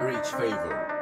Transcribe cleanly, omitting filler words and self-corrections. Reach favor.